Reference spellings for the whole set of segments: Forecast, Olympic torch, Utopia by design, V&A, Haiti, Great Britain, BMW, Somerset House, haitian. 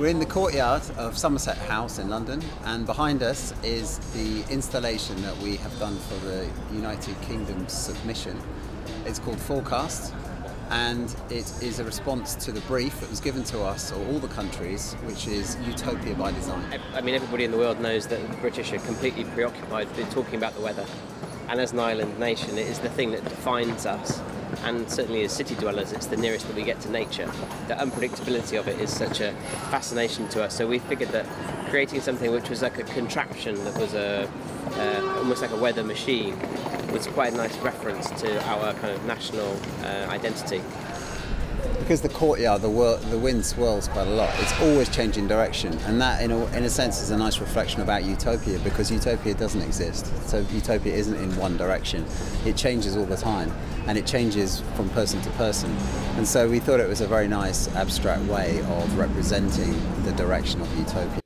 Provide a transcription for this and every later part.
We're in the courtyard of Somerset House in London, and behind us is the installation that we have done for the United Kingdom's submission. It's called Forecast, and it is a response to the brief that was given to us, or all the countries, which is Utopia by design. I mean, everybody in the world knows that the British are completely preoccupied with talking about the weather. And as an island nation, it is the thing that defines us. And certainly as city dwellers, it's the nearest that we get to nature. The unpredictability of it is such a fascination to us. So we figured that creating something which was like a contraption that was almost like a weather machine was quite a nice reference to our kind of national identity. Because the courtyard, the wind swirls quite a lot. It's always changing direction, and that, in a sense, is a nice reflection about utopia, because utopia doesn't exist. So utopia isn't in one direction. It changes all the time, and it changes from person to person. And so we thought it was a very nice abstract way of representing the direction of utopia.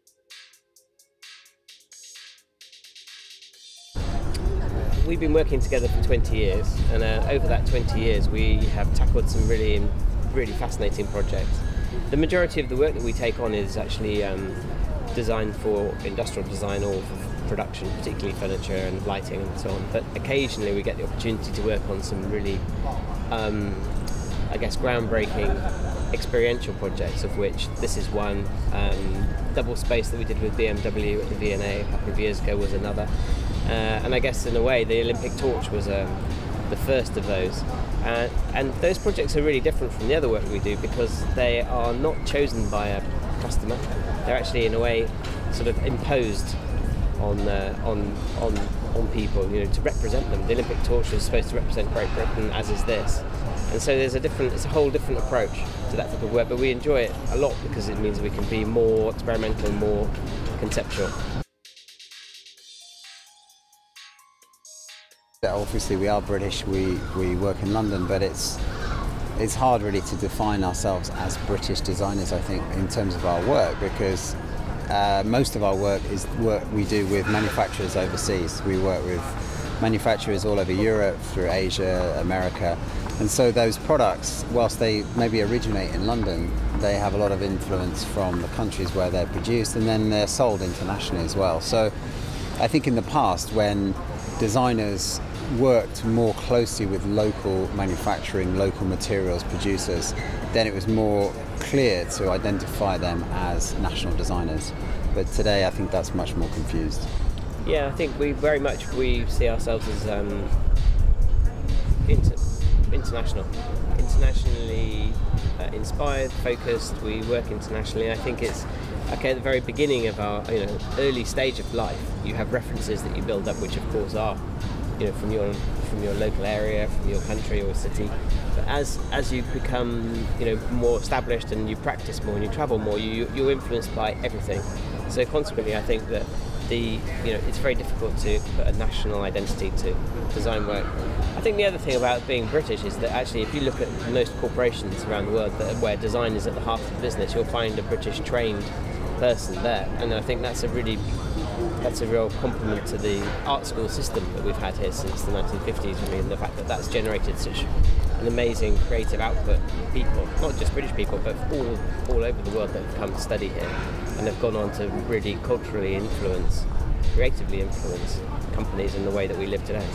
We've been working together for 20 years, and over that 20 years, we have tackled some really fascinating projects. The majority of the work that we take on is actually designed for industrial design or for production, particularly furniture and lighting and so on. But occasionally we get the opportunity to work on some really, I guess, groundbreaking experiential projects, of which this is one. Double space that we did with BMW at the V&A a couple of years ago was another. And I guess in a way the Olympic torch was the first of those. And those projects are really different from the other work we do, because they are not chosen by a customer. They're actually, in a way, sort of imposed on people, to represent them. The Olympic torch is supposed to represent Great Britain, as is this. And so there's it's a whole different approach to that type of work, but we enjoy it a lot because it means we can be more experimental and more conceptual. Obviously we are British, we work in London, but it's hard really to define ourselves as British designers, I think, in terms of our work, because most of our work is work we do with manufacturers overseas. We work with manufacturers all over Europe, through Asia, America, and so those products, whilst they maybe originate in London, they have a lot of influence from the countries where they're produced, and then they're sold internationally as well. So I think in the past, when designers worked more closely with local manufacturing, local materials producers, then it was more clear to identify them as national designers. But today I think that's much more confused. Yeah, I think we see ourselves as internationally inspired, focused. We work internationally. I think it's okay at the very beginning of our early stage of life. You have references that you build up, which of course are from your local area, from your country or city. But as you become more established and you practice more and you travel more, you're influenced by everything. So consequently, I think that it's very difficult to put a national identity to design work. I think the other thing about being British is that actually, if you look at most corporations around the world where design is at the heart of the business, you'll find a British trained person there, and I think that's a real compliment to the art school system that we've had here since the 1950s. I mean, the fact that that's generated such an amazing creative output of people, not just British people, but all over the world that have come to study here and have gone on to really culturally influence, creatively influence companies in the way that we live today.